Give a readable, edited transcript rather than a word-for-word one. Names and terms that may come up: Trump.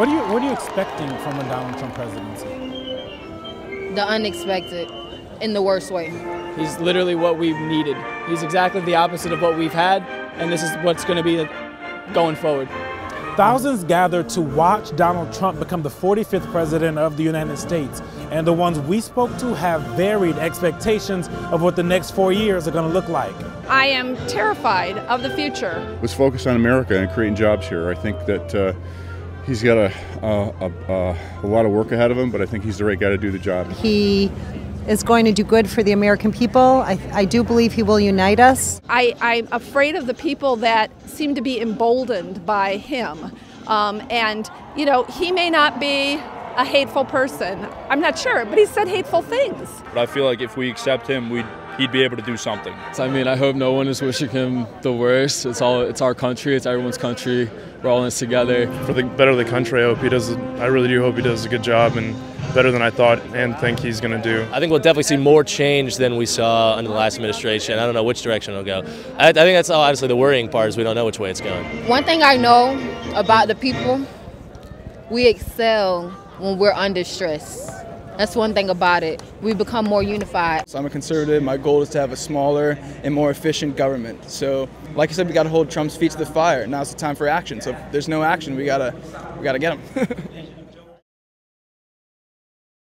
What are you expecting from a Donald Trump presidency? The unexpected, in the worst way. He's literally what we've needed. He's exactly the opposite of what we've had, and this is what's going to be going forward. Thousands gathered to watch Donald Trump become the 45th president of the United States, and the ones we spoke to have varied expectations of what the next 4 years are going to look like. I am terrified of the future. Let's focus on America and creating jobs here. I think that he's got a lot of work ahead of him, but I think he's the right guy to do the job. He is going to do good for the American people. I do believe he will unite us. I'm afraid of the people that seem to be emboldened by him. And, you know, he may not be a hateful person. I'm not sure, but he said hateful things. But I feel like if we accept him, he'd be able to do something. I mean, I hope no one is wishing him the worst. It's our country, it's everyone's country. We're all in this together. For the better of the country, I really do hope he does a good job and better than I thought and think he's going to do. I think we'll definitely see more change than we saw under the last administration. I don't know which direction it'll go. I think that's honestly the worrying part, is we don't know which way it's going. One thing I know about the people, we excel when we're under stress. That's one thing about it. We become more unified. So I'm a conservative. My goal is to have a smaller and more efficient government. So, like you said, we got to hold Trump's feet to the fire. Now's the time for action. So if there's no action, we gotta get him.